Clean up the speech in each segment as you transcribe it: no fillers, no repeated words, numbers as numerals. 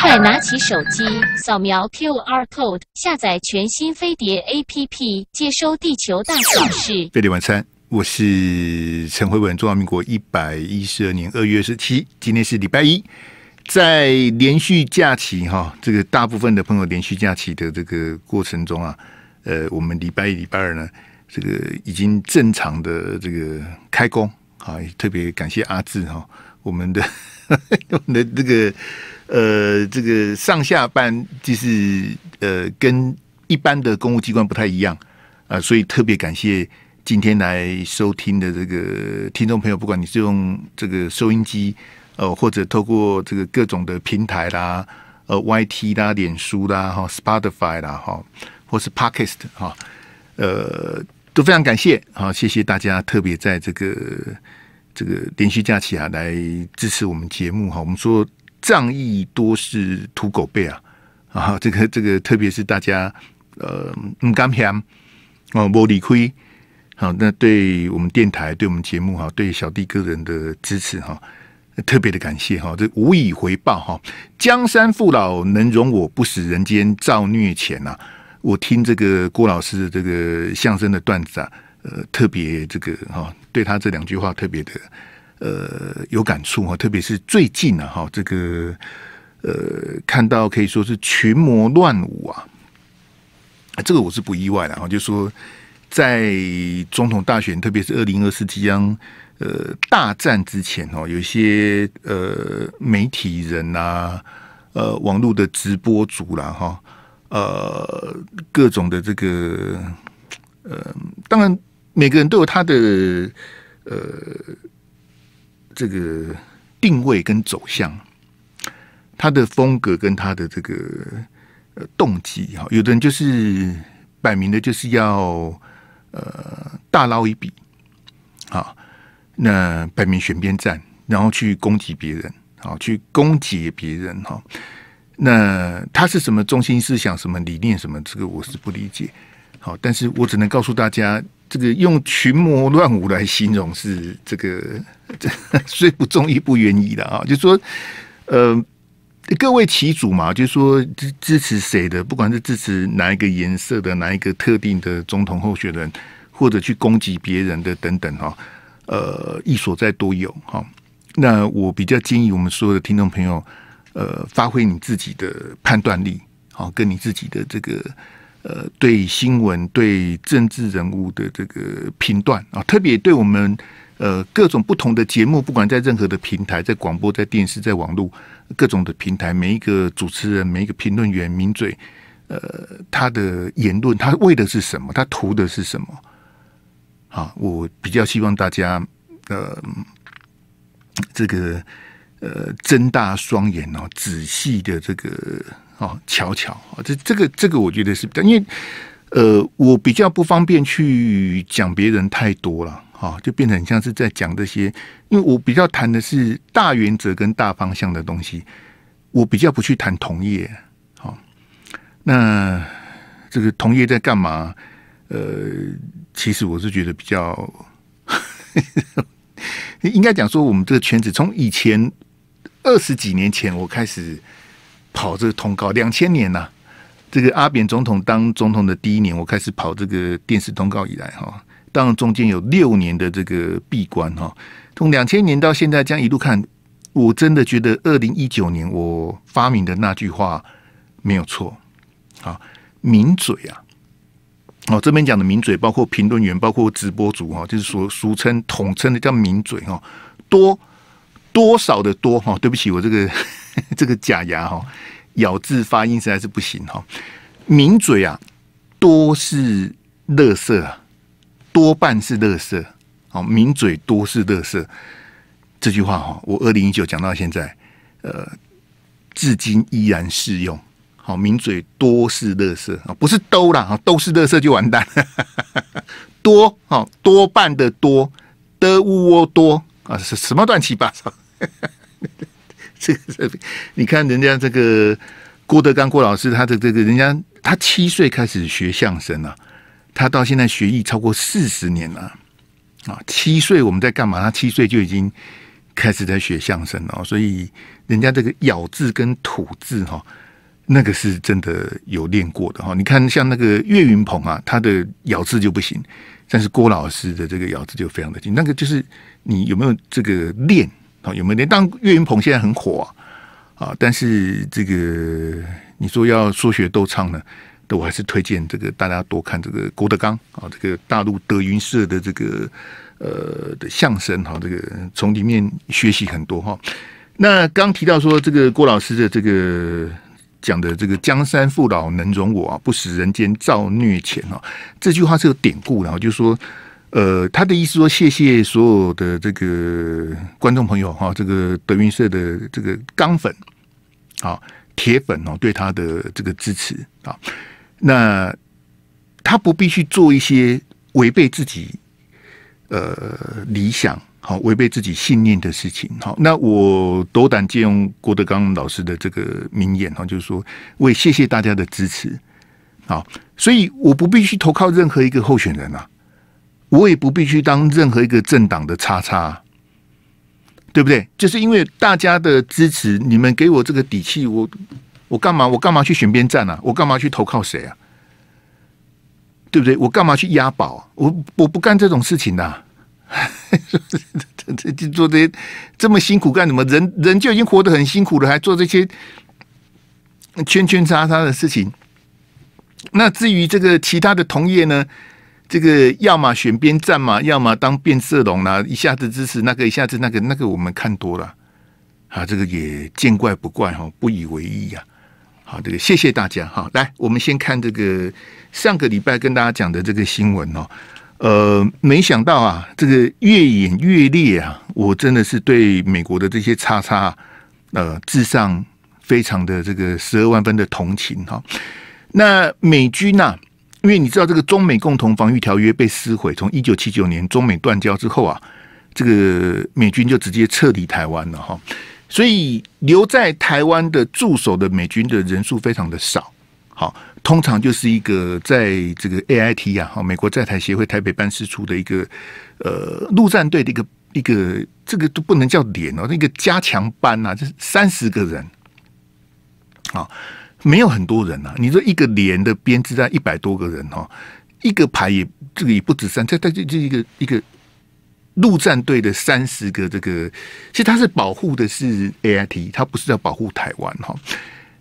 快拿起手机，扫描 QR code， 下载全新飞碟 APP， 接收地球大小事。飞碟晚餐，我是陈慧文。中华民国112年2月27日，今天是礼拜一。在连续假期哈，这个大部分的朋友连续假期的这个过程中啊，我们礼拜一、礼拜二呢，这个已经正常的这个开工啊，特别感谢阿志哈，我们的这个上下班就是跟一般的公务机关不太一样啊，所以特别感谢今天来收听的这个听众朋友，不管你是用这个收音机。或者透过这个各种的平台啦，YT 啦、脸书啦、哈、Spotify 啦、哈，或是 Podcast 哈，都非常感谢啊，谢谢大家，特别在这个连续假期啊，来支持我们节目哈。我们说仗义多是土狗辈啊，啊，这个，特别是大家不甘心哦，没理亏，好，那对我们电台、对我们节目哈，对小弟个人的支持哈。特别的感谢哈，这无以回报哈。江山父老能容我，不使人间造孽钱呐、啊。我听这个郭老师的这个相声的段子啊，特别这个哈，对他这两句话特别的有感触哈。特别是最近啊哈，这个看到可以说是群魔乱舞啊，这个我是不意外的哈。就说在总统大选，特别是2024即将。大战之前哦，有一些媒体人啊，网络的直播主啦哈，各种的这个当然每个人都有他的这个定位跟走向，他的风格跟他的这个动机哈，有的人就是摆明的就是要大捞一笔啊。那摆明选边站，然后去攻击别人，好去攻击别人哈。那他是什么中心思想、什么理念、什么这个我是不理解。好，但是我只能告诉大家，这个用群魔乱舞来形容是这虽不中亦不远矣的啊。就说各为其主嘛，就说支持谁的，不管是支持哪一个颜色的、哪一个特定的总统候选人，或者去攻击别人的等等哈。一所在多有哈，那我比较建议我们所有的听众朋友，发挥你自己的判断力，好，跟你自己的这个对新闻、对政治人物的这个评断啊，特别对我们各种不同的节目，不管在任何的平台，在广播、在电视、在网络各种的平台，每一个主持人、每一个评论员、名嘴，他的言论，他为的是什么？他图的是什么？好，我比较希望大家这个睁大双眼哦，仔细的这个哦瞧瞧啊，这个我觉得是比较，因为我比较不方便去讲别人太多了啊、哦，就变成很像是在讲这些，因为我比较谈的是大原则跟大方向的东西，我比较不去谈同业。好、哦，那这个同业在干嘛？其实我是觉得比较，应该讲说我们这个圈子，从以前20几年前我开始跑这个通告，2000年呐、啊，这个阿扁总统当总统的第一年，我开始跑这个电视通告以来哈，当然中间有6年的这个闭关哈，从2000年到现在这样一路看，我真的觉得2019年我发明的那句话没有错，啊，名嘴啊。哦，这边讲的名嘴包括评论员，包括直播主哈，就是俗称统称的叫名嘴哈，多少的多哈，对不起，我这个假牙哈，咬字发音实在是不行哈。名嘴啊，多是垃圾，多半是垃圾。好，名嘴多是垃圾这句话哈，我2019讲到现在，至今依然适用。好，名嘴多是垃圾啊，不是都啦，都是垃圾就完蛋了。多啊，多半的多的窝多啊，是什么乱七八糟？这个你看人家这个郭德纲郭老师，他的这个人家他7岁开始学相声啊，他到现在学艺超过40年了啊。7岁我们在干嘛？他7岁就已经开始在学相声哦，所以人家这个咬字跟吐字哈、哦，那个是真的有练过的哈、哦。你看像那个岳云鹏啊，他的咬字就不行，但是郭老师的这个咬字就非常的精，那个就是你有没有这个练啊、哦？有没有练？当然岳云鹏现在很火啊，啊，但是这个你说要说学逗唱呢？我还是推荐这个大家多看这个郭德纲啊，这个大陆德云社的这个的相声哈，这个从里面学习很多哈。那刚提到说这个郭老师的这个讲的这个江山父老能容我啊，不使人间造孽钱啊，这句话是有典故的，就是说他的意思说谢谢所有的这个观众朋友哈，这个德云社的这个钢粉啊、铁粉哦，对他的这个支持啊。那他不必去做一些违背自己理想、好违背自己信念的事情。好，那我斗胆借用郭德纲老师的这个名言哈，就是说，我也谢谢大家的支持。好，所以我不必去投靠任何一个候选人啊，我也不必去当任何一个政党的叉叉。对不对？就是因为大家的支持，你们给我这个底气，我干嘛去选边站啊？我干嘛去投靠谁啊？对不对？我干嘛去押宝、啊？我不干这种事情的、啊，做这些这么辛苦干什么？人就已经活得很辛苦了，还做这些圈圈叉叉的事情。那至于这个其他的同业呢？这个要么选边站嘛，要么当变色龙啦、啊，一下子支持那个，一下子那个，我们看多了啊，这个也见怪不怪哈，不以为意呀、啊。好，这个谢谢大家哈。来，我们先看这个上个礼拜跟大家讲的这个新闻哦，没想到啊，这个越演越烈啊，我真的是对美国的这些叉叉致上非常的这个12万分的同情哈、哦。那美军啊。因为你知道这个中美共同防御条约被撕毁，从1979年中美断交之后啊，这个美军就直接撤离台湾了哈，所以留在台湾的驻守的美军的人数非常的少，好，通常就是一个在这个 AIT 啊，美国在台协会台北办事处的一个陆战队的一个这个都不能叫连哦，那个加强班啊，就是30个人，好。没有很多人啊，你说一个连的编制在100多个人哈、哦，一个排也这个也不止三，这一个陆战队的30个这个，其实它是保护的是 AIT， 它不是要保护台湾哈、哦。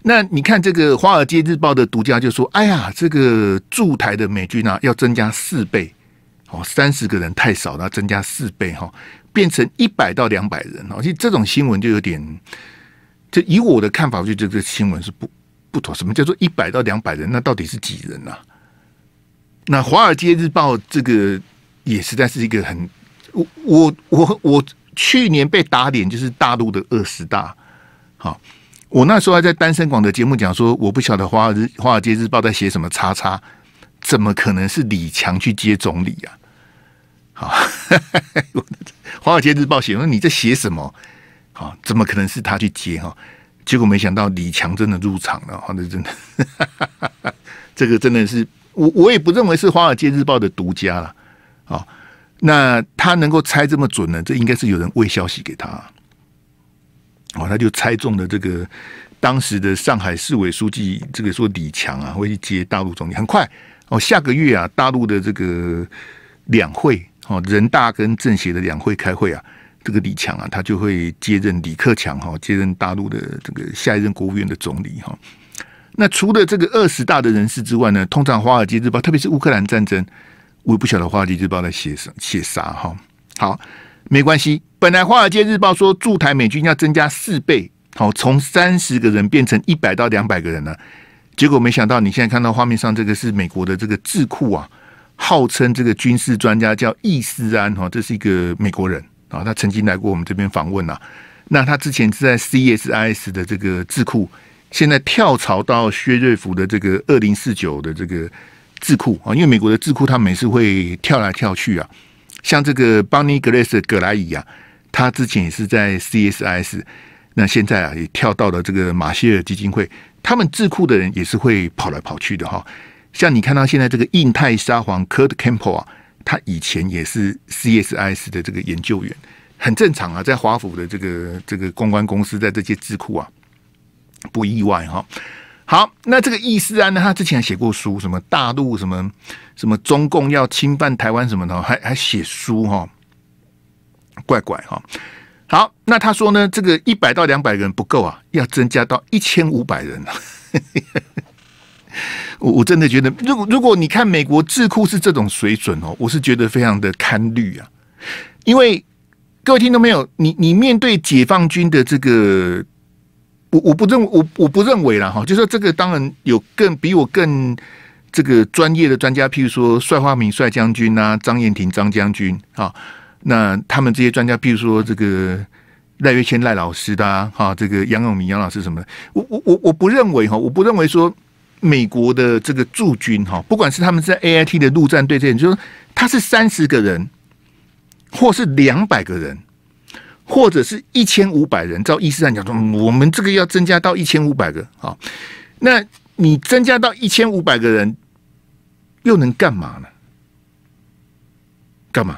那你看这个《华尔街日报》的独家就说，哎呀，这个驻台的美军啊要增加4倍，哦，30个人太少了，增加4倍哈、哦，变成100到200人哦。其实这种新闻就有点，就以我的看法，我觉得这个新闻是不妥，什么叫做100到200人？那到底是几人啊？那《华尔街日报》这个也实在是一个很……我去年被打脸，就是大陆的20大。好，我那时候还在单身广的节目讲说，我不晓得《华尔街日报》在写什么叉叉，怎么可能是李强去接总理啊？好，《华尔街日报》写说你在写什么？好，怎么可能是他去接哈？结果没想到李强真的入场了，哈，这真的，这个真的是我也不认为是《华尔街日报》的独家了，啊，那他能够猜这么准呢？这应该是有人喂消息给他，哦，他就猜中了这个当时的上海市委书记，这个说李强啊会去接大陆总理，很快哦，下个月啊，大陆的这个两会，哦，人大跟政协的两会开会啊。这个李强啊，他就会接任李克强哈，接任大陆的这个下一任国务院的总理哈。那除了这个20大的人士之外呢，通常《华尔街日报》，特别是乌克兰战争，我也不晓得《华尔街日报》在写啥哈。好，没关系，本来《华尔街日报》说驻台美军要增加4倍，好，从30个人变成100到200个人了。结果没想到，你现在看到画面上这个是美国的这个智库啊，号称这个军事专家叫易思安哈，这是一个美国人。啊、哦，他曾经来过我们这边访问啊。那他之前是在 CSIS 的这个智库，现在跳槽到薛瑞福的这个2049的这个智库啊、哦。因为美国的智库他每次会跳来跳去啊。像这个邦尼格雷斯葛莱伊啊，他之前也是在 CSIS， 那现在啊也跳到了这个马歇尔基金会。他们智库的人也是会跑来跑去的哈、哦。像你看到现在这个印太沙皇 Kurt Campbell 啊。他以前也是 CSIS 的这个研究员，很正常啊，在华府的这个公关公司，在这些智库啊，不意外哈。好，那这个易思安呢，他之前还写过书，什么大陆什么什么中共要侵犯台湾什么的，还写书哈，怪怪哈。好，那他说呢，这个100到200人不够啊，要增加到1500人啊。我真的觉得，如果你看美国智库是这种水准哦，我是觉得非常的堪虑啊。因为各位听到没有？你面对解放军的这个，我不认为啦哈，就说这个当然有更比我更这个专业的专家，譬如说帅化民帅将军啊，张燕廷张将军啊，那他们这些专家，譬如说这个。赖岳谦赖老师的啊，这个杨永明杨老师什么的，我不认为哈，我不认为说美国的这个驻军哈，不管是他们在 AIT 的陆战队这些，就是他是30个人，或是200个人，或者是1500人，照伊斯兰讲说，我们这个要增加到1500个啊，那你增加到1500个人，又能干嘛呢？干嘛？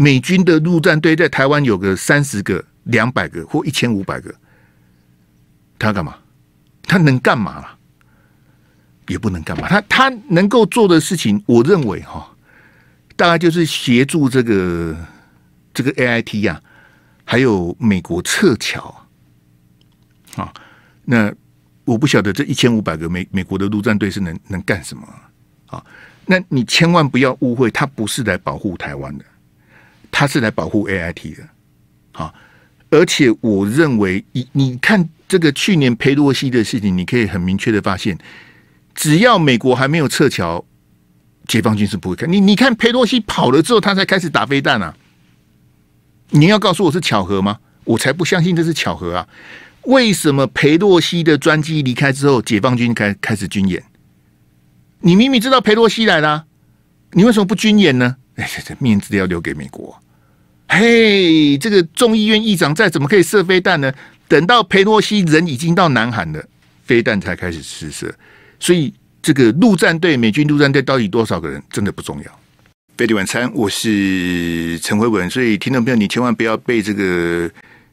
美军的陆战队在台湾有个30个、200个或1500个，他干嘛？他能干嘛啦？也不能干嘛。他能够做的事情，我认为哈，大概就是协助这个 AIT 呀、啊，还有美国撤侨啊。那我不晓得这1500个美国的陆战队是能干什么啊？那你千万不要误会，他不是来保护台湾的。他是来保护 AIT 的，好，而且我认为，你看这个去年裴洛西的事情，你可以很明确的发现，只要美国还没有撤侨，解放军是不会看。你看裴洛西跑了之后，他才开始打飞弹啊！你要告诉我是巧合吗？我才不相信这是巧合啊！为什么裴洛西的专机离开之后，解放军开始军演？你明明知道裴洛西来啦，你为什么不军演呢？哎，这面子要留给美国。嘿，这个众议院议长再怎么可以射飞弹呢？等到裴洛西人已经到南韩了，飞弹才开始试射。所以这个陆战队，美军陆战队到底多少个人，真的不重要。贝蒂晚餐，我是陈辉文。所以听众朋友，你千万不要被这个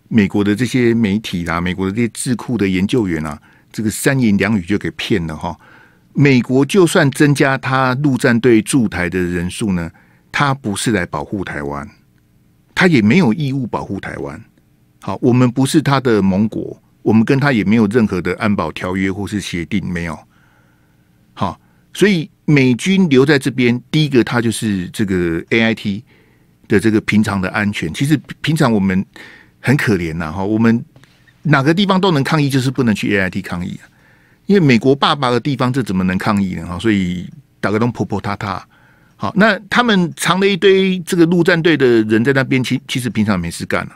美国的这些媒体啦、美国的这些智库的研究员啊，这个三言两语就给骗了哈。美国就算增加他陆战队驻台的人数呢，他不是来保护台湾。他也没有义务保护台湾。好，我们不是他的盟国，我们跟他也没有任何的安保条约或是协定，没有。好，所以美军留在这边，第一个他就是这个 AIT 的这个平常的安全。其实平常我们很可怜呐，哈，我们哪个地方都能抗议，就是不能去 AIT 抗议啊，因为美国爸爸的地方，这怎么能抗议呢？哈，所以大家都婆婆塌塌。好，那他们藏了一堆这个陆战队的人在那边，其实平常没事干了。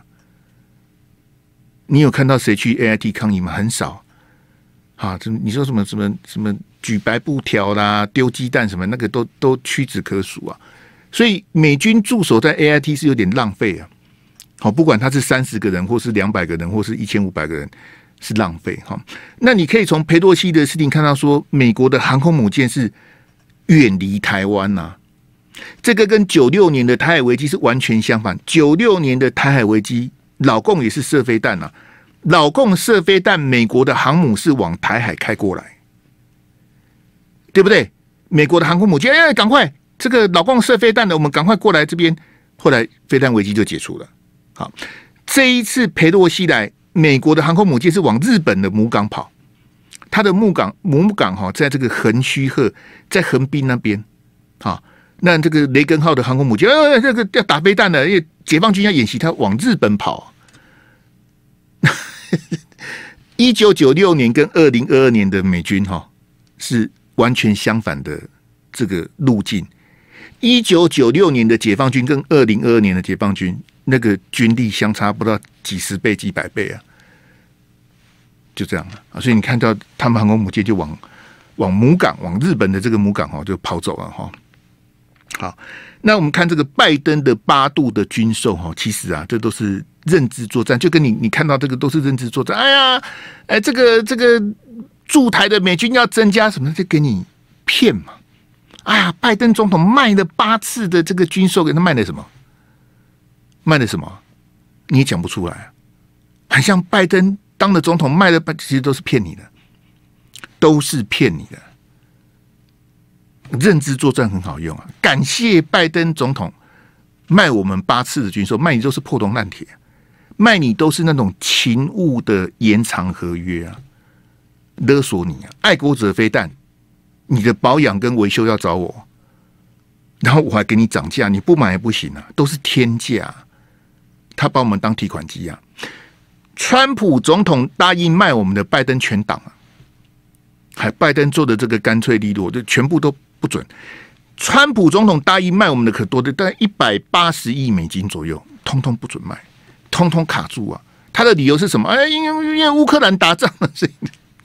你有看到谁去 AIT 抗议吗？很少。啊，这你说什么举白布条啦、丢鸡蛋什么，那个都屈指可数啊。所以美军驻守在 AIT 是有点浪费啊。好，不管他是30个人，或是200个人，或是1500个人，是浪费哈。那你可以从裴洛西的事情看到说，美国的航空母舰是远离台湾呐、啊。这个跟96年的台海危机是完全相反。96年的台海危机，老共也是射飞弹啊，老共射飞弹，美国的航母是往台海开过来，对不对？美国的航空母舰，哎，赶快，这个老共射飞弹的，我们赶快过来这边。后来飞弹危机就解除了。好，这一次裴洛西来，美国的航空母舰是往日本的母港跑，它的母港哈，在这个横须贺，在横滨那边，好。那这个雷根号的航空母舰，这个要打飞弹了，因为解放军要演习，他往日本跑。1996年跟2022年的美军哈是完全相反的这个路径。1996年的解放军跟2022年的解放军，那个军力相差不到几十倍、几百倍啊，就这样啊。所以你看到他们航空母舰就往母港、往日本的这个母港哈就跑走了哈。好，那我们看这个拜登的8度的军售哈，其实啊，这都是认知作战，就跟你看到这个都是认知作战。哎呀，哎，这个驻台的美军要增加什么，就给你骗嘛。哎呀，拜登总统卖了8次的这个军售，给他卖了什么？卖了什么？你也讲不出来，很像拜登当了总统卖了，其实都是骗你的，都是骗你的。认知作战很好用啊！感谢拜登总统卖我们8次的军售，卖你都是破铜烂铁，卖你都是那种勤务的延长合约啊，勒索你啊！爱国者飞弹，你的保养跟维修要找我，然后我还给你涨价，你不买也不行啊，都是天价啊。他把我们当提款机啊！川普总统答应卖我们的，拜登全挡啊！还拜登做的这个干脆利落，就全部都不准。川普总统答应卖我们的可多的，大概180亿美金左右，通通不准卖，通通卡住啊！他的理由是什么？哎，因为乌克兰打仗了，所以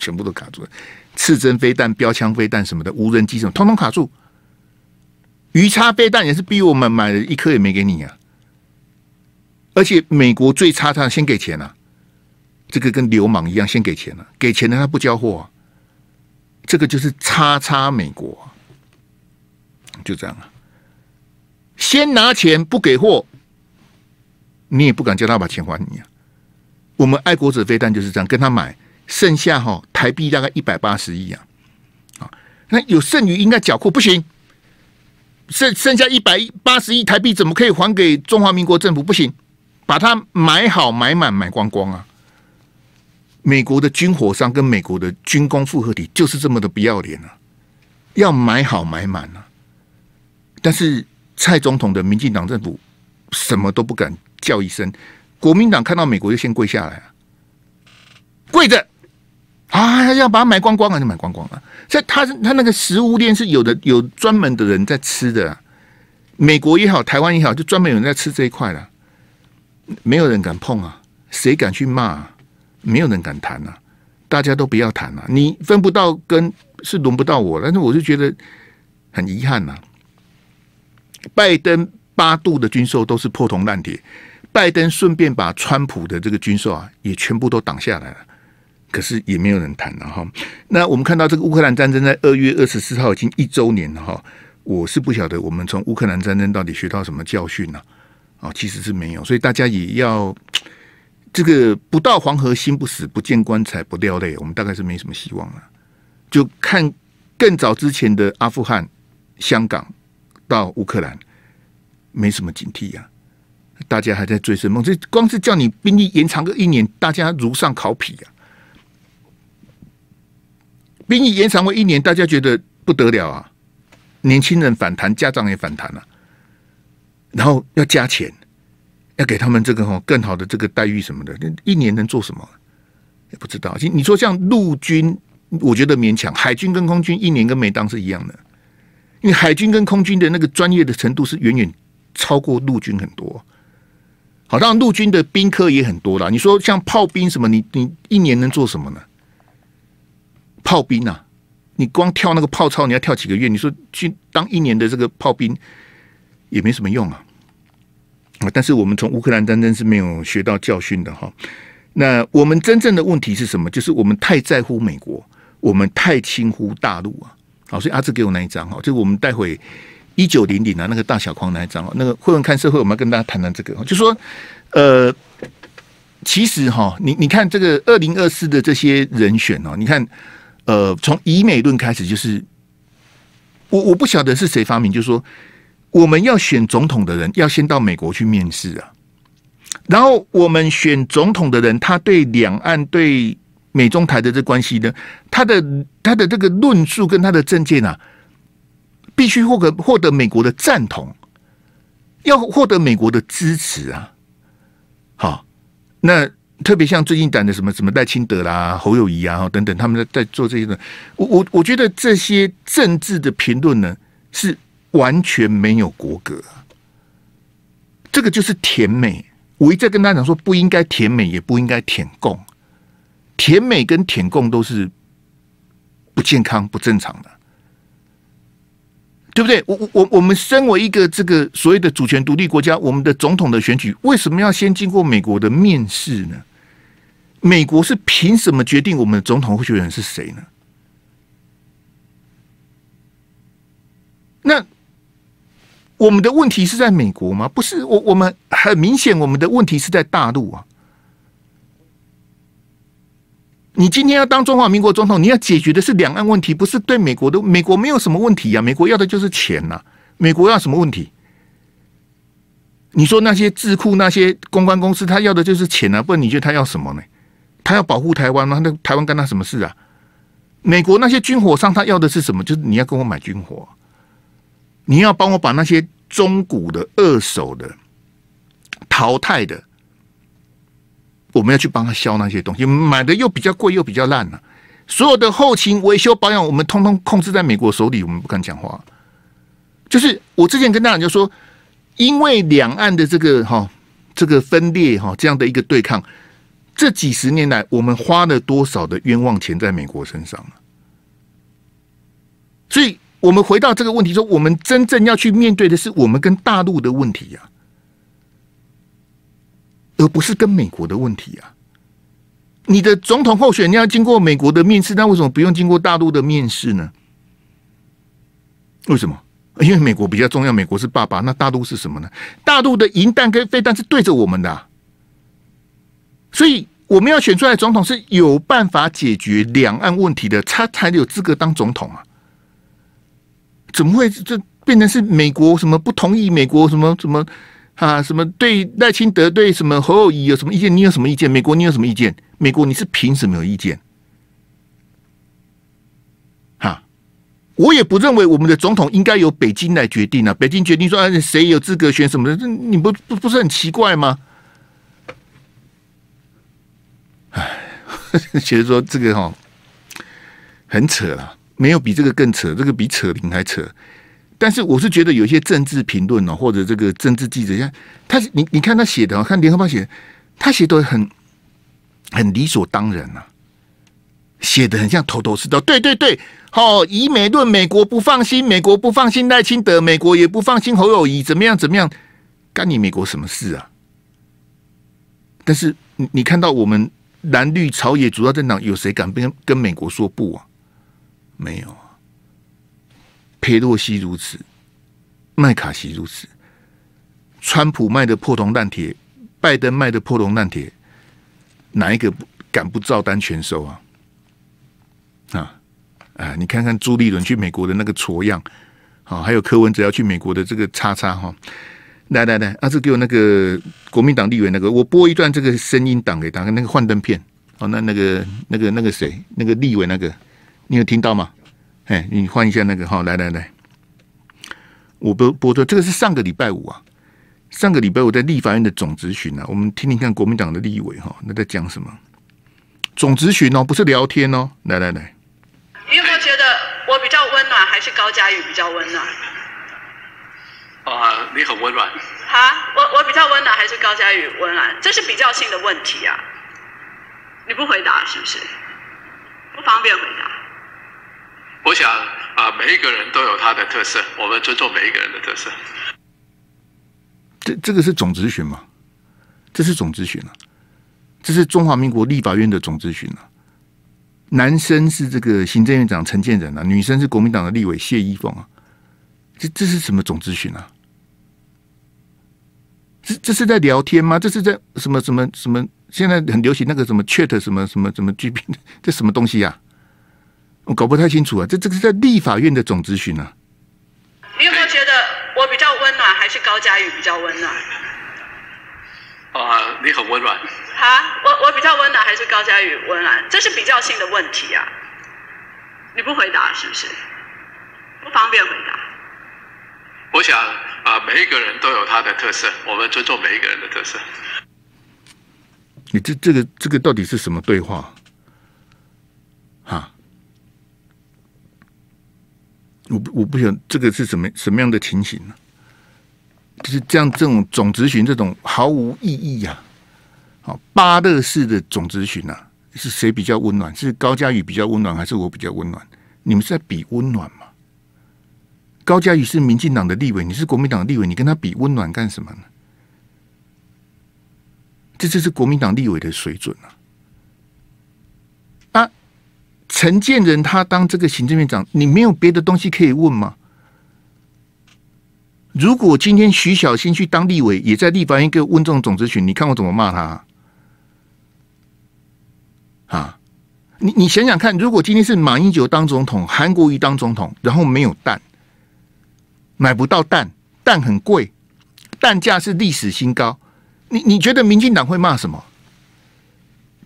全部都卡住了。刺针飞弹、标枪飞弹什么的，无人机什么，通通卡住。鱼叉飞弹也是逼我们买了1颗也没给你啊！而且美国最差，他先给钱啊，这个跟流氓一样，先给钱啊，给钱的他不交货啊，这个就是差美国啊，就这样啊，先拿钱不给货，你也不敢叫他把钱还你啊。我们爱国者飞弹就是这样，跟他买，剩下哈台币大概180亿啊，啊，那有剩余应该缴获，不行，剩下180亿台币怎么可以还给中华民国政府？不行。把它买好、买满、买光光啊！美国的军火商跟美国的军工复合体就是这么的不要脸啊！要买好、买满啊！但是蔡总统的民进党政府什么都不敢叫一声，国民党看到美国就先跪下来啊，跪着啊，要把它买光光啊，就买光光啊！所以他那个食物链是有专门的人在吃的啊，美国也好，台湾也好，就专门有人在吃这一块了。没有人敢碰啊，谁敢去骂啊？没有人敢谈啊，大家都不要谈啊。你分不到跟是轮不到我，但是我就觉得很遗憾啊。拜登8度的军售都是破铜烂铁，拜登顺便把川普的这个军售啊也全部都挡下来了，可是也没有人谈了哈。那我们看到这个乌克兰战争在2月24号已经1周年了哈，我是不晓得我们从乌克兰战争到底学到什么教训呢？哦，其实是没有，所以大家也要这个不到黄河心不死，不见棺材不掉泪。我们大概是没什么希望了，就看更早之前的阿富汗、香港到乌克兰，没什么警惕啊，大家还在追生梦。这光是叫你兵力延长个1年，大家如上考妣啊！兵力延长为1年，大家觉得不得了啊！年轻人反弹，家长也反弹啊。然后要加钱，要给他们这个更好的这个待遇什么的，1年能做什么也不知道。你说像陆军，我觉得勉强；海军跟空军1年跟没当是一样的，因为海军跟空军的那个专业的程度是远远超过陆军很多。好，当然陆军的兵科也很多啦。你说像炮兵什么，你1年能做什么呢？炮兵啊，你光跳那个炮操，你要跳几个月？你说去当1年的这个炮兵也没什么用啊。但是我们从乌克兰战争是没有学到教训的哈。那我们真正的问题是什么？就是我们太在乎美国，我们太轻忽大陆啊。好，所以阿志给我那一张哈，就我们待会1900啊那个大小框那一张，那个会文看社会，我们要跟大家谈谈这个，就说其实哈，你看这个2024的这些人选哦，你看从以美论开始，就是我不晓得是谁发明，就是说。我们要选总统的人要先到美国去面试啊，然后我们选总统的人，他对两岸、对美中台的这关系呢，他的这个论述跟他的政见啊，必须获得美国的赞同，要获得美国的支持啊。好，那特别像最近谈的什么赖清德啦、侯友宜啊等等，他们在做这些的，我觉得这些政治的评论呢是。完全没有国格啊，这个就是舔美。我一再跟他讲说，不应该舔美，也不应该舔共。舔美跟舔共都是不健康、不正常的，对不对？我们身为一个这个所谓的主权独立国家，我们的总统的选举为什么要先经过美国的面试呢？美国是凭什么决定我们的总统候选人是谁呢？那我们的问题是在美国吗？不是，我们很明显，我们的问题是在大陆啊。你今天要当中华民国总统，你要解决的是两岸问题，不是对美国的。美国没有什么问题啊，美国要的就是钱呐、啊。美国要什么问题？你说那些智库、那些公关公司，他要的就是钱啊，不然你觉得他要什么呢？他要保护台湾吗？那台湾干他什么事啊？美国那些军火商，他要的是什么？就是你要跟我买军火，你要帮我把那些中古的、二手的、淘汰的。我们要去帮他销那些东西，买的又比较贵又比较烂了、啊。所有的后勤维修保养，我们通通控制在美国手里，我们不敢讲话。就是我之前跟大家就说，因为两岸的这个分裂这样的一个对抗，这几十年来我们花了多少的冤枉钱在美国身上啊？所以我们回到这个问题说，我们真正要去面对的是我们跟大陆的问题呀、啊。而不是跟美国的问题啊！你的总统候选人要经过美国的面试，那为什么不用经过大陆的面试呢？为什么？因为美国比较重要，美国是爸爸，那大陆是什么呢？大陆的银弹跟飞弹是对着我们的、啊，所以我们要选出来的总统是有办法解决两岸问题的，他才有资格当总统啊！怎么会这变成是美国什么不同意美国什么？啊，什么对赖清德对什么侯友宜有什么意见？你有什么意见？美国你有什么意见？美国你是凭什么有意见？哈，我也不认为我们的总统应该由北京来决定啊。北京决定说，哎，谁有资格选什么的，这你不是很奇怪吗？哎，觉得说这个哈很扯啊，没有比这个更扯，这个比扯铃还扯。但是我是觉得有些政治评论呢，或者这个政治记者，你看他写的、喔，看联合报写，他写的很理所当然啊，写的很像头头是道。对对对，好，以美论美国不放心，美国不放心赖清德，美国也不放心侯友宜，怎么样怎么样，干你美国什么事啊？但是你看到我们蓝绿朝野主要政党有谁敢跟美国说不啊？没有。佩洛西如此，麦卡锡如此，川普卖的破铜烂铁，拜登卖的破铜烂铁，哪一个敢不照单全收啊？啊！你看看朱立伦去美国的那个挫样，好、哦，还有柯文哲要去美国的这个叉叉哈、哦。来，阿志给我那个国民党立委那个，我播一段这个声音档给大家，那个幻灯片。哦，那个谁，那个立委那个，你有听到吗？哎，你换一下那个哈，来，我播的这个是上个礼拜五啊，上个礼拜五在立法院的总质询啊，我们听听看国民党的立委哈，那在讲什么？总质询哦，不是聊天哦，来，你有没有觉得我比较温暖，还是高嘉瑜比较温暖？啊，你很温暖。啊，我比较温暖，还是高嘉瑜温暖？这是比较性的问题啊，你不回答是不是？不方便回答。我想啊，每一个人都有他的特色，我们尊重每一个人的特色。这个是总质询吗？这是总质询啊，这是中华民国立法院的总质询啊。男生是这个行政院长陈建仁啊，女生是国民党的立委谢依凤啊。这是什么总质询啊？这是在聊天吗？这是在什么？现在很流行那个什么 Chat 什么 GP， 这什么东西啊？我搞不太清楚啊，这个是在立法院的总质询啊。你有没有觉得我比较温暖，还是高嘉瑜比较温暖？啊，你很温暖。啊，我比较温暖，还是高嘉瑜温暖？这是比较性的问题啊，你不回答是不是？不方便回答。我想啊，每一个人都有他的特色，我们尊重每一个人的特色。你这个到底是什么对话？啊？我不晓得这个是什么样的情形呢、啊？就是这种总质询这种毫无意义呀、啊！好，巴勒式的总质询啊，是谁比较温暖？是高嘉瑜比较温暖，还是我比较温暖？你们是在比温暖吗？高嘉瑜是民进党的立委，你是国民党的立委，你跟他比温暖干什么呢？这是国民党立委的水准啊！陈建仁他当这个行政院长，你没有别的东西可以问吗？如果今天徐小新去当立委，也在立法院给我问这种总质询，你看我怎么骂他啊？啊，你想想看，如果今天是马英九当总统，韩国瑜当总统，然后没有蛋，买不到蛋，蛋很贵，蛋价是历史新高，你觉得民进党会骂什么？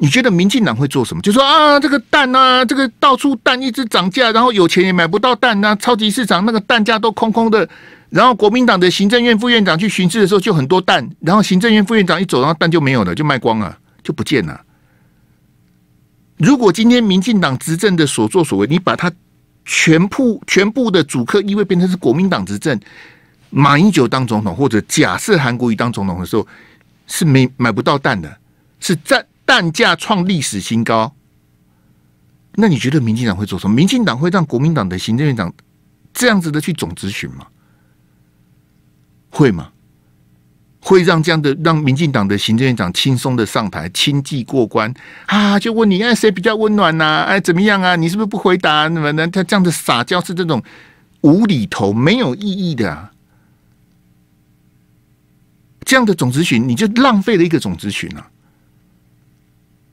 你觉得民进党会做什么？就说啊，这个蛋啊，这个到处蛋一直涨价，然后有钱也买不到蛋啊，超级市场那个蛋价都空空的。然后国民党的行政院副院长去巡视的时候就很多蛋，然后行政院副院长一走，然后蛋就没有了，就卖光了，就不见了。如果今天民进党执政的所作所为，你把它全部的主客意味变成是国民党执政，马英九当总统或者假设韩国瑜当总统的时候，是没买不到蛋的，是在。蛋价创历史新高，那你觉得民进党会做什么？民进党会让国民党的行政院长这样子的去总质询吗？会吗？会让这样的让民进党的行政院长轻松的上台，轻易过关啊？就问你，哎，谁比较温暖呐？哎，怎么样啊？你是不是不回答？那么呢，他这样的撒娇是这种无厘头、没有意义的啊。这样的总质询，你就浪费了一个总质询啊。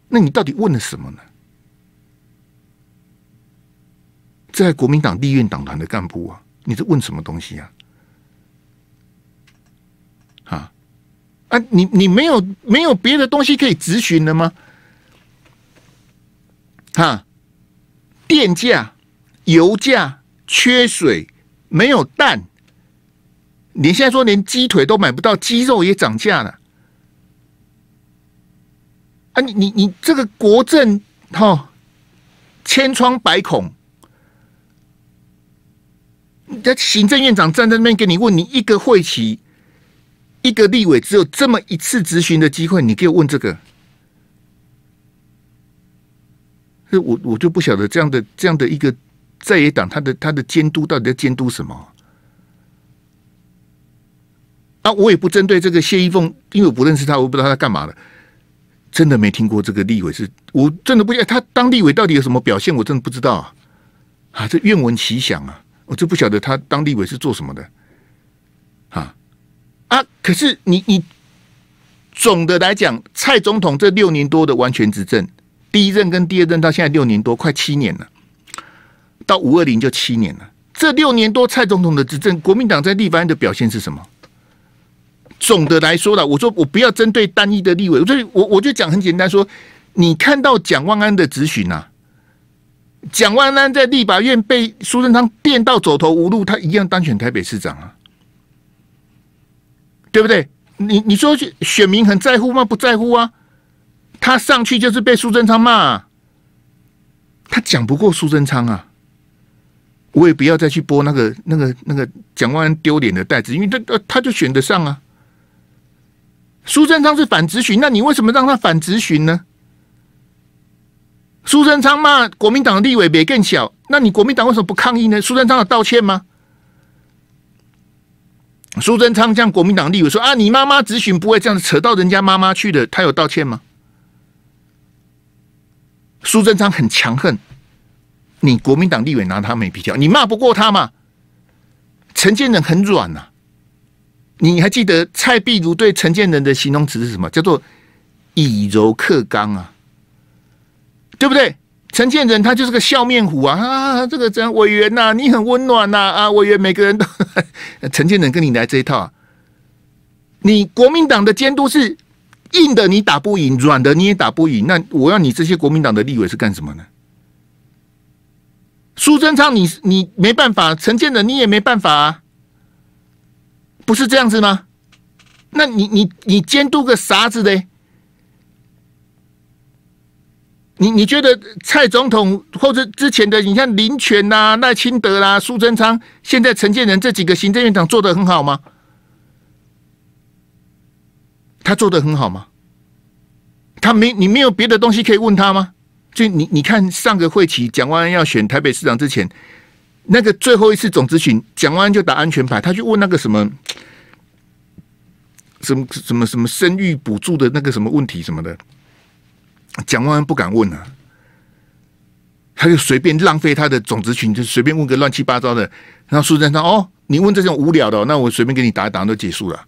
那你到底问了什么呢？在国民党立院党团的干部啊，你在问什么东西啊？你没有别的东西可以质询了吗？啊，电价、油价、缺水、没有蛋，你现在说连鸡腿都买不到，鸡肉也涨价了。啊，你这个国政哈，千疮百孔。你的行政院长站在那边给你问，你一个会期，一个立委只有这么一次质询的机会，你给我问这个，我就不晓得这样的一个在野党，他的监督到底在监督什么？啊，我也不针对这个谢依凤，因为我不认识他，我不知道他干嘛的。真的没听过这个立委是，我真的不晓得他当立委到底有什么表现，我真的不知道啊！啊，这愿闻其详啊！我就不晓得他当立委是做什么的啊！可是你总的来讲，蔡总统这6年多的完全执政，第一任跟第二任到现在6年多，快7年了，到520就7年了。这6年多蔡总统的执政，国民党在立法院的表现是什么？总的来说啦，我说我不要针对单一的立委，所以我就讲很简单说，你看到蒋万安的质询啊，蒋万安在立法院被苏贞昌电到走投无路，他一样当选台北市长啊，对不对？你说选民很在乎吗？不在乎啊，他上去就是被苏贞昌骂啊，他讲不过苏贞昌啊。我也不要再去拨那个蒋万安丢脸的袋子，因为他就选得上啊。苏贞昌是反质询，那你为什么让他反质询呢？苏贞昌骂国民党的立委别更小，那你国民党为什么不抗议呢？苏贞昌有道歉吗？苏贞昌向国民党立委说啊，你妈妈质询不会这样扯到人家妈妈去的，他有道歉吗？苏贞昌很强横，你国民党立委拿他没比较，你骂不过他嘛？陈建仁很软呐、啊。你还记得蔡壁如对陈建仁的形容词是什么？叫做以柔克刚啊，对不对？陈建仁他就是个笑面虎啊！啊，这个这样委员呐、啊，你很温暖呐！啊，委员每个人都陈建仁跟你来这一套、啊。你国民党的监督是硬的，你打不赢；软的你也打不赢。那我要你这些国民党的立委是干什么呢？苏贞昌你没办法，陈建仁你也没办法啊。不是这样子吗？那你监督个啥子嘞？你觉得蔡总统或者之前的，你看林权啦、赖清德啦、苏贞昌，现在陈建仁这几个行政院长做得很好吗？他做得很好吗？你没有别的东西可以问他吗？就你看上个会期蒋万安要选台北市长之前。那个最后一次总质询，蒋万安就打安全牌，他去问那个什么生育补助的那个什么问题什么的，蒋万安不敢问啊。他就随便浪费他的总咨询，就随便问个乱七八糟的。然后苏贞昌哦，你问这种无聊的、哦，那我随便给你打一打就结束了。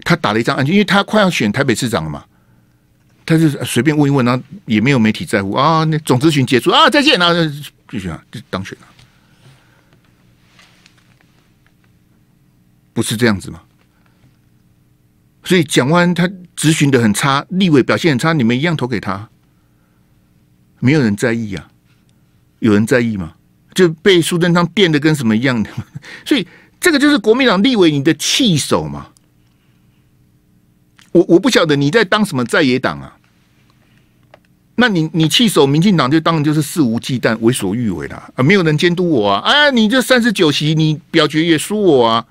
他打了一张案卷，因为他快要选台北市长了嘛，他就随便问一问，然后也没有媒体在乎啊。那总咨询结束啊，再见，然后就选就当选了，不是这样子吗？所以蒋万安他质询的很差，立委表现很差，你们一样投给他。没有人在意啊，有人在意吗？就被苏贞昌电的跟什么一样的，所以这个就是国民党立委你的气手嘛。我不晓得你在当什么在野党啊？那你气手民进党就当然就是肆无忌惮、为所欲为啦，啊，没有人监督我啊！啊，你这39席你表决也输我啊，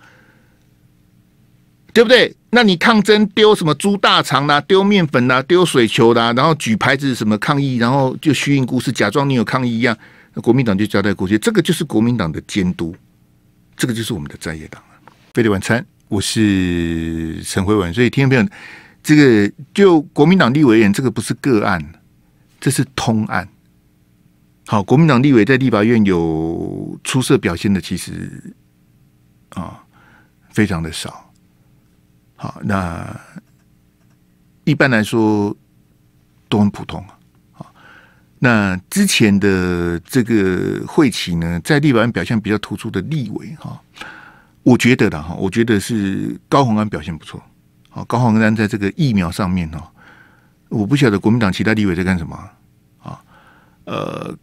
对不对？那你抗争丢什么猪大肠啦，丢面粉啦，丢水球啦，然后举牌子什么抗议，然后就虚应故事，假装你有抗议一样，国民党就交代过去，这个就是国民党的监督，这个就是我们的在野党啊。飞碟晚餐，我是陈辉文，所以听众朋友，这个就国民党立委而言，这个不是个案，这是通案。好，国民党立委在立法院有出色表现的，其实啊，非常的少。好，那一般来说都很普通啊。好，那之前的这个会期呢，在立法院表现比较突出的立委哈，我觉得的哈，我觉得是高虹安表现不错。好，高虹安在这个疫苗上面哈，我不晓得国民党其他立委在干什么啊。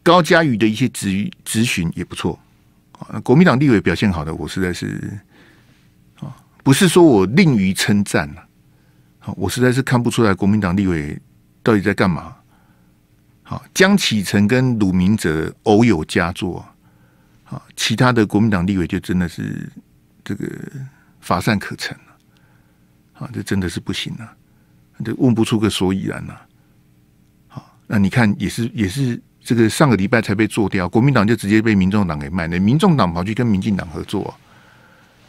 高嘉瑜的一些质询也不错。啊，国民党立委表现好的，我实在是。不是说我吝于称赞了，好，我实在是看不出来国民党立委到底在干嘛。好，江启臣跟鲁明哲偶有佳作，好，其他的国民党立委就真的是这个乏善可陈了，好，这真的是不行了，这问不出个所以然了。好，那你看也是这个上个礼拜才被做掉，国民党就直接被民众党给卖了，民众党跑去跟民进党合作。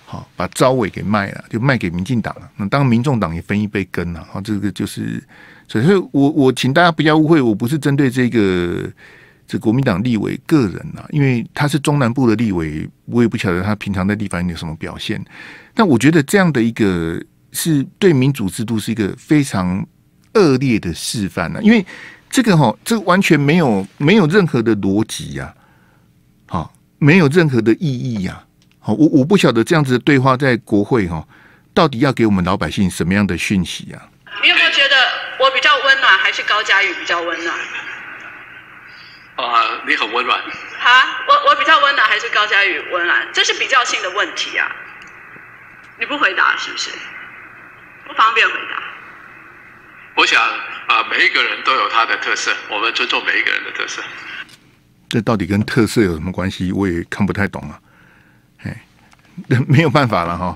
好，把招委给卖了，就卖给民进党了。那当然，民众党也分一杯羹了。好，这个就是，所以我请大家不要误会，我不是针对这国民党立委个人啊，因为他是中南部的立委，我也不晓得他平常在立法院有什么表现。但我觉得这样的一个是对民主制度是一个非常恶劣的示范了，因为这个哈，这完全没有任何的逻辑呀，好，没有任何的意义呀。好，我不晓得这样子的对话在国会哈，到底要给我们老百姓什么样的讯息啊？你有没有觉得我比较温暖，还是高嘉瑜比较温暖？啊，你很温暖。啊，我比较温暖，还是高嘉瑜温暖？这是比较性的问题啊！你不回答是不是？不方便回答。我想啊，每一个人都有他的特色，我们尊重每一个人的特色。这到底跟特色有什么关系？我也看不太懂啊。没有办法了哈，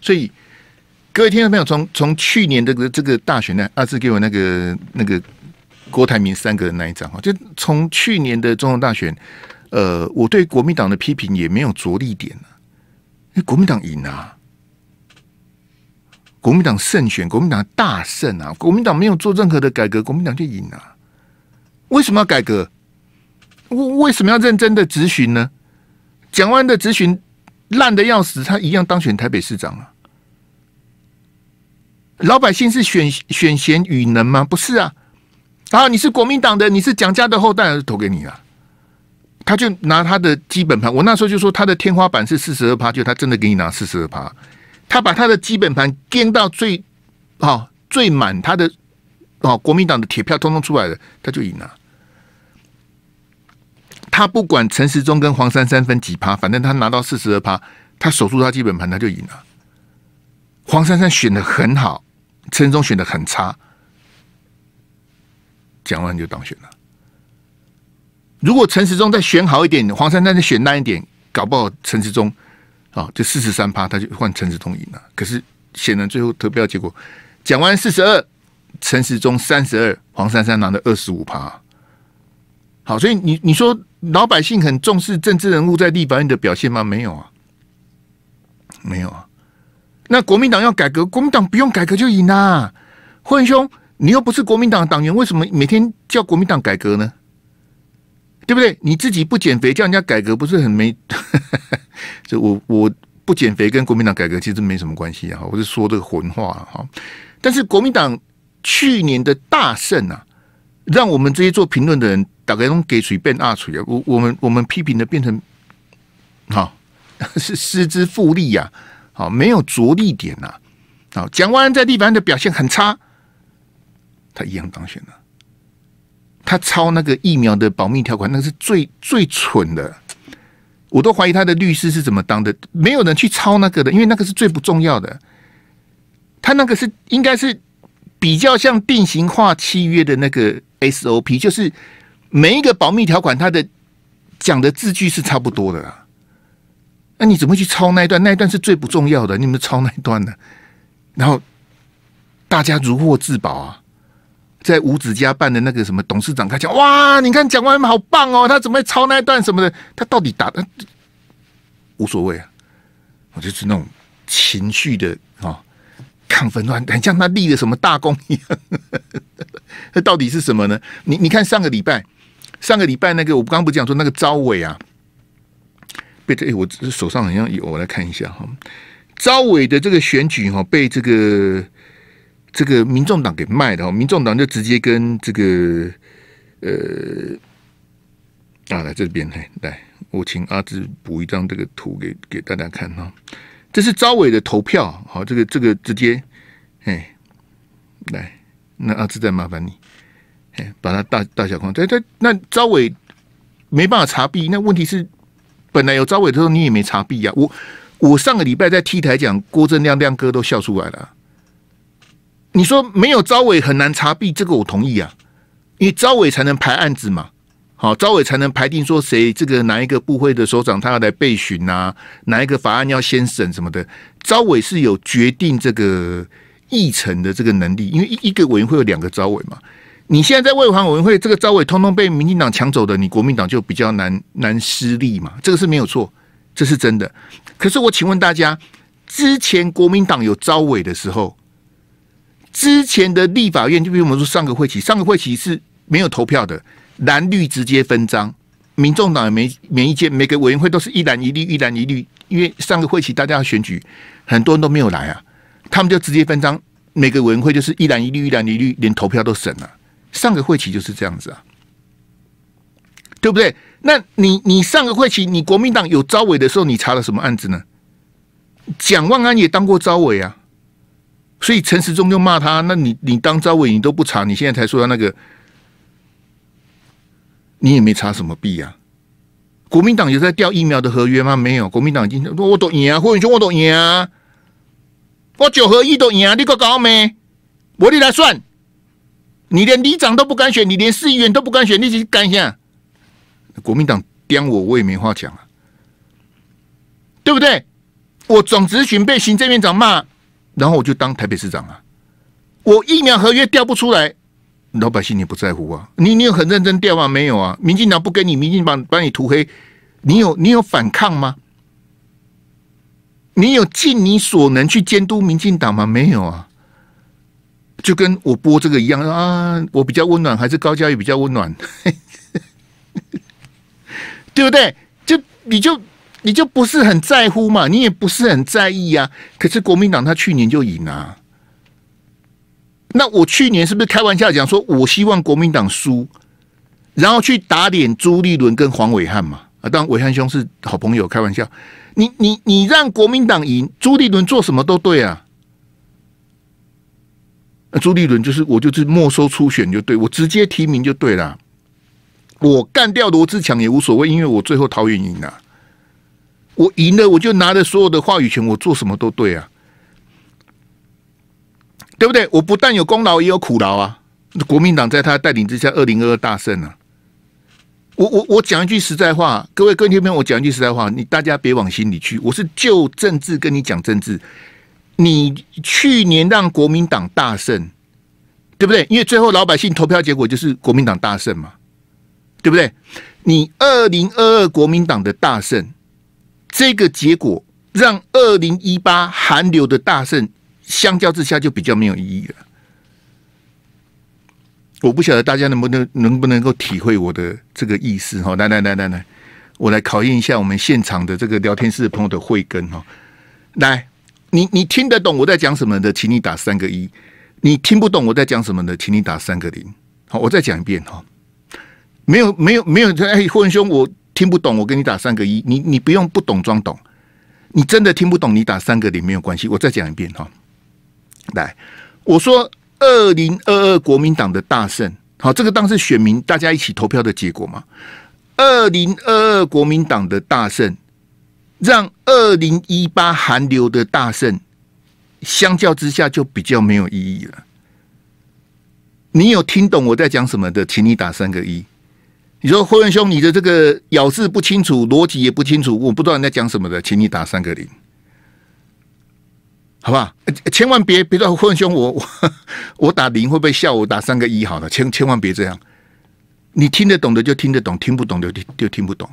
所以各位听众朋友，从去年的这个大选呢，阿志给我那个郭台铭三个人那一张哈，就从去年的总统大选，我对国民党的批评也没有着力点了，因为国民党赢啊，国民党胜选，国民党大胜啊，国民党没有做任何的改革，国民党就赢啊，为什么要改革？为什么要认真的质询呢？蒋万安的质询烂的要死，他一样当选台北市长啊！老百姓是选贤与能吗？不是啊！啊，你是国民党的，你是蒋家的后代，投给你啊！他就拿他的基本盘，我那时候就说他的天花板是42%，就他真的给你拿42%，他把他的基本盘跟到最满，他的国民党的铁票通通出来了，他就赢了。他不管陈时中跟黄珊珊分几趴，反正他拿到42%，他守住他基本盘，他就赢了。黄珊珊选的很好，陈时中选的很差，蒋万安就当选了。如果陈时中再选好一点，黄珊珊再选烂一点，搞不好陈时中啊，就43%，他就换陈时中赢了。可是显然最后投票结果，蒋万安42%，陈时中32%，黄珊珊拿了25%。好，所以你说老百姓很重视政治人物在立法院的表现吗？没有啊，没有啊。那国民党要改革，国民党不用改革就赢啦。惠文兄，你又不是国民党党员，为什么每天叫国民党改革呢？对不对？你自己不减肥，叫人家改革，不是很没？所以我不减肥跟国民党改革其实没什么关系啊，我是说这个混话哈。但是国民党去年的大胜啊，让我们这些做评论的人大概都给水变二水啊，我们批评的变成好是失之复利呀，好没有着力点呐，好蒋万安在立法院的表现很差。 他一样当选了，他抄那个疫苗的保密条款，那是最蠢的，我都怀疑他的律师是怎么当的。没有人去抄那个的，因为那个是最不重要的。他那个是应该是比较像定型化契约的那个 SOP， 就是每一个保密条款，它的讲的字句是差不多的啦。那你怎么去抄那一段？那一段是最不重要的，你们抄那一段呢？然后大家如获至宝啊！ 在吴子嘉办的那个什么董事长，他讲哇，你看蒋万安好棒哦，他怎么会抄那一段什么的？他到底打的无所谓啊，我就是那种情绪的啊、哦、亢奋乱，很像他立了什么大功一样。那到底是什么呢？你看上个礼拜那个我刚不讲说那个招委啊，被这、欸、我手上好像有，我来看一下哈，招委的这个选举哈、哦、被这个民众党给卖的哦，民众党就直接跟这个来这边来，我请阿芝补一张这个图给大家看哈、哦，这是招委的投票，好、哦，这个直接哎来，那阿芝再麻烦你哎把它大小框，对，那招委没办法查弊，那问题是本来有招委的时候你也没查弊呀、啊，我上个礼拜在 T 台讲郭正亮亮哥都笑出来了、啊。 你说没有招委很难查弊，这个我同意啊，因为招委才能排案子嘛，好，招委才能排定说谁这个哪一个部会的首长他要来备询啊，哪一个法案要先审什么的，招委是有决定这个议程的这个能力，因为一个委员会有两个招委嘛，你现在在卫环委员会这个招委通通被民进党抢走的，你国民党就比较难施力嘛，这个是没有错，这是真的。可是我请问大家，之前国民党有招委的时候。 之前的立法院，就比如我们说上个会期是没有投票的，蓝绿直接分赃，民众党也没意见，每个委员会都是一蓝一绿，一蓝一绿，因为上个会期大家要选举，很多人都没有来啊，他们就直接分赃，每个委员会就是一蓝一绿，一蓝一绿，连投票都省了。上个会期就是这样子啊，对不对？那你上个会期，你国民党有招委的时候，你查了什么案子呢？蒋万安也当过招委啊。 所以陈时中就骂他，那你当招委你都不查，你现在才说他那个，你也没查什么弊呀、啊？国民党有在调疫苗的合约吗？没有，国民党已经说我都赢啊，霍永雄我都赢啊，我9合1都赢啊，你给我搞没？我你来算，你连里长都不敢选，你连市议员都不敢选，你去干一下？国民党刁我，我也没话讲啊，对不对？我总咨询被行政院长骂。 然后我就当台北市长啊，我疫苗合约调不出来，老百姓也不在乎啊。你有很认真调吗？没有啊。民进党不给你，民进党把你涂黑，你有反抗吗？你有尽你所能去监督民进党吗？没有啊。就跟我播这个一样啊，我比较温暖，还是高嘉瑜比较温暖，对不对？你就不是很在乎嘛，你也不是很在意啊。可是国民党他去年就赢了、啊，那我去年是不是开玩笑讲说，我希望国民党输，然后去打脸朱立伦跟黄伟汉嘛？啊，当然伟汉兄是好朋友，开玩笑。你让国民党赢，朱立伦做什么都对啊。朱立伦就是我就是没收初选就对，我直接提名就对啦。我干掉罗志强也无所谓，因为我最后桃园赢了、啊。 我赢了，我就拿着所有的话语权，我做什么都对啊，对不对？我不但有功劳，也有苦劳啊。国民党在他带领之下，2022大胜啊。我讲一句实在话，各位听众，我讲一句实在话，大家别往心里去。我是就政治跟你讲政治。你去年让国民党大胜，对不对？因为最后老百姓投票结果就是国民党大胜嘛，对不对？你2022国民党的大胜。 这个结果让2018韩流的大胜相较之下就比较没有意义了。我不晓得大家能不能够体会我的这个意思哈。来，我来考验一下我们现场的这个聊天室的朋友的慧根哈。来，你听得懂我在讲什么的，请你打3个1；你听不懂我在讲什么的，请你打3个0。好，我再讲一遍哈。没有，哎，霍文兄，我听不懂，我给你打3个1。你不用不懂装懂，你真的听不懂，你打3个0没有关系。我再讲一遍哈。来，我说。2022国民党的大胜，好，这个当是选民大家一起投票的结果嘛。2022国民党的大胜，让2018韩流的大胜相较之下就比较没有意义了。你有听懂我在讲什么的，请你打3个1。你说辉文兄，你的这个咬字不清楚，逻辑也不清楚，我不知道你在讲什么的，请你打3个0。好不好？千万别说混兄，我打0会不会笑？我打3个1好了，千万别这样。你听得懂的就听得懂，听不懂的就听不懂。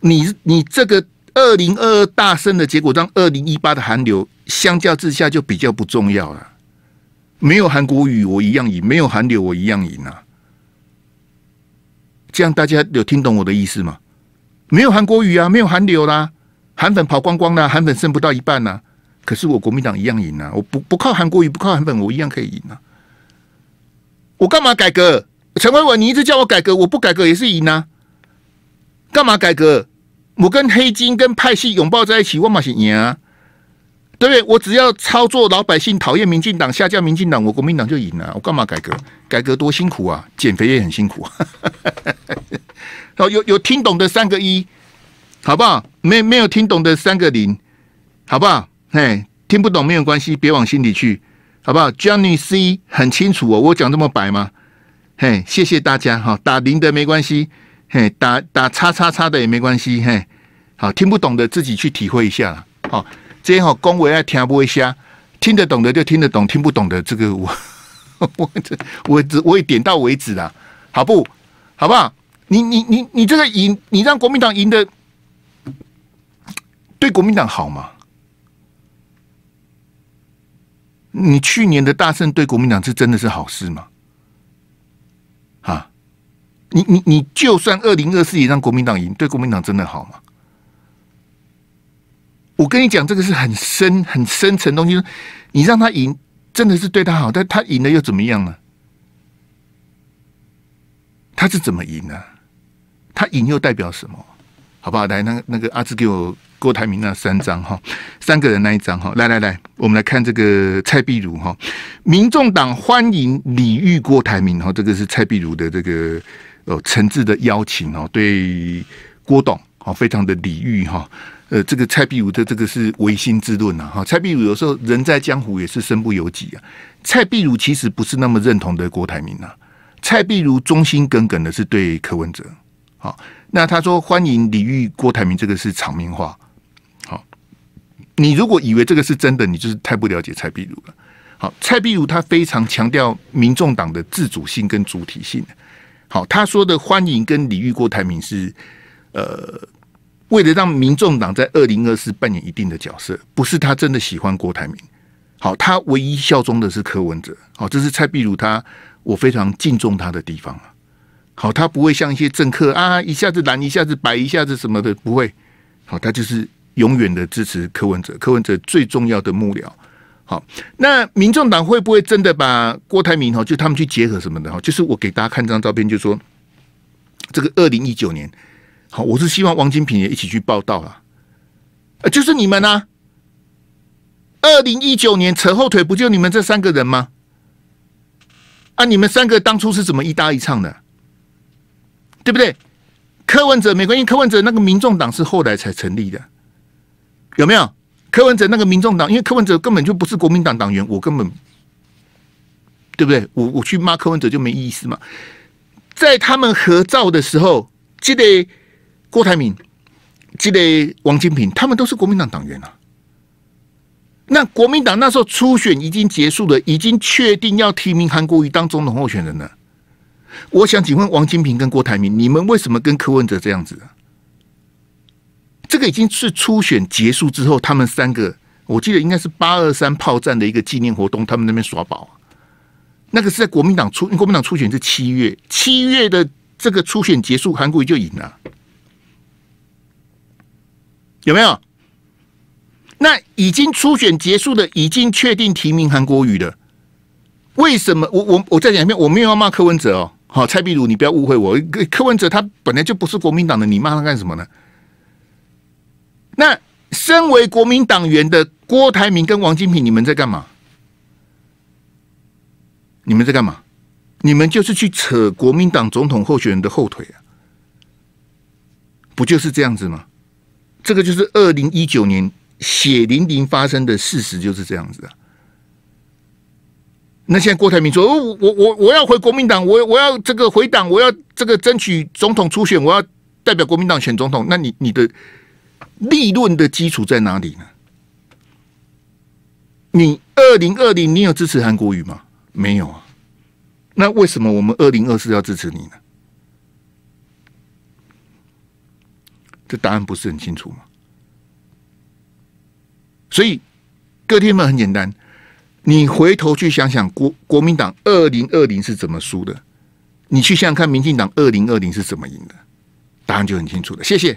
你这个2022大胜的结果，让2018的韩流相较之下就比较不重要了。没有韩国语我一样赢，没有韩流我一样赢啊。这样大家有听懂我的意思吗？没有韩国语啊，没有韩流啦，韩粉跑光光啦，韩粉剩不到一半啦。可是我国民党一样赢啊！我不靠韩国瑜，不靠韩粉，我一样可以赢啊！我干嘛改革？陈慧文，你一直叫我改革，我不改革也是赢啊！干嘛改革？我跟黑金跟派系拥抱在一起，我嘛是赢啊！对不对？我只要操作老百姓，讨厌民进党，下架民进党，我国民党就赢了、啊。我干嘛改革？改革多辛苦啊！减肥也很辛苦、啊。有听懂的3个1，好不好？没有听懂的3个0，好不好？哎，听不懂没有关系，别往心里去，好不好 ？Johnny C 很清楚哦，我讲这么白吗？嘿，谢谢大家哈，打0的没关系，嘿，打叉的也没关系，嘿，好，听不懂的自己去体会一下啦。好、哦，这些好恭维爱听不会瞎，听得懂的就听得懂，听不懂的这个我也点到为止啦，好不？好不好？你这个赢，你让国民党赢的，对国民党好吗？你去年的大胜对国民党是真的是好事吗？啊，你就算2024也让国民党赢，对国民党真的好吗？我跟你讲，这个是很深层的东西。你让他赢，真的是对他好，但他赢了又怎么样呢？他是怎么赢呢、啊？他赢又代表什么？好不好？来，那个阿志给我。郭台铭那3张哈，3个人那一张哈，来，我们来看这个蔡壁如哈，民众党欢迎礼遇郭台铭哈，这个是蔡壁如的这个诚挚的邀请哦，对郭董哦非常的礼遇哈，这个蔡壁如的这个是唯心之论呐哈，蔡壁如有时候人在江湖也是身不由己啊，蔡壁如其实不是那么认同的郭台铭啊，蔡壁如忠心耿耿的是对柯文哲，好，那他说欢迎礼遇郭台铭，这个是场面话。你如果以为这个是真的，你就是太不了解蔡壁如了。好，蔡壁如他非常强调民众党的自主性跟主体性。好，他说的欢迎跟礼遇郭台铭是，为了让民众党在2024扮演一定的角色，不是他真的喜欢郭台铭。好，他唯一效忠的是柯文哲。好，这是蔡壁如我非常敬重他的地方啊。好，他不会像一些政客啊，一下子蓝，一下子白，一下子什么的，不会。好，他就是。永远的支持柯文哲，柯文哲最重要的幕僚。好，那民众党会不会真的把郭台铭就他们去结合什么的？就是我给大家看这张照片，就说这个2019年，好，我是希望王金平也一起去报道啦。就是你们啊，2019年扯后腿不就你们这3个人吗？啊，你们3个当初是怎么一搭一唱的，对不对？柯文哲没关系，柯文哲那个民众党是后来才成立的。有没有柯文哲那个民众党？因为柯文哲根本就不是国民党党员，我根本对不对？我去骂柯文哲就没意思嘛。在他们合照的时候，这类郭台铭、这类王金平，他们都是国民党党员啊。那国民党那时候初选已经结束了，已经确定要提名韩国瑜当总统候选人了。我想请问王金平跟郭台铭，你们为什么跟柯文哲这样子啊？这个已经是初选结束之后，他们3个，我记得应该是823炮战的一个纪念活动，他们那边耍宝，那个是在国民党初，因为国民党初选是7月，7月的这个初选结束，韩国瑜就赢了，有没有？那已经初选结束的，已经确定提名韩国瑜的，为什么？我再讲一遍，我没有要骂柯文哲哦。好，蔡壁如，你不要误会我，柯文哲他本来就不是国民党的，你骂他干什么呢？那身为国民党员的郭台铭跟王金平，你们在干嘛？你们在干嘛？你们就是去扯国民党总统候选人的后腿啊！不就是这样子吗？这个就是2019年血淋淋发生的事实，就是这样子啊。那现在郭台铭说：“我要回国民党，我要这个回党，我要这个争取总统初选，我要代表国民党选总统。”那你的立论的基础在哪里呢？你2020你有支持韩国瑜吗？没有啊。那为什么我们2024要支持你呢？这答案不是很清楚吗？所以，各位听们很简单，你回头去想想国民党2020是怎么输的，你去想想看民进党2020是怎么赢的，答案就很清楚了。谢谢。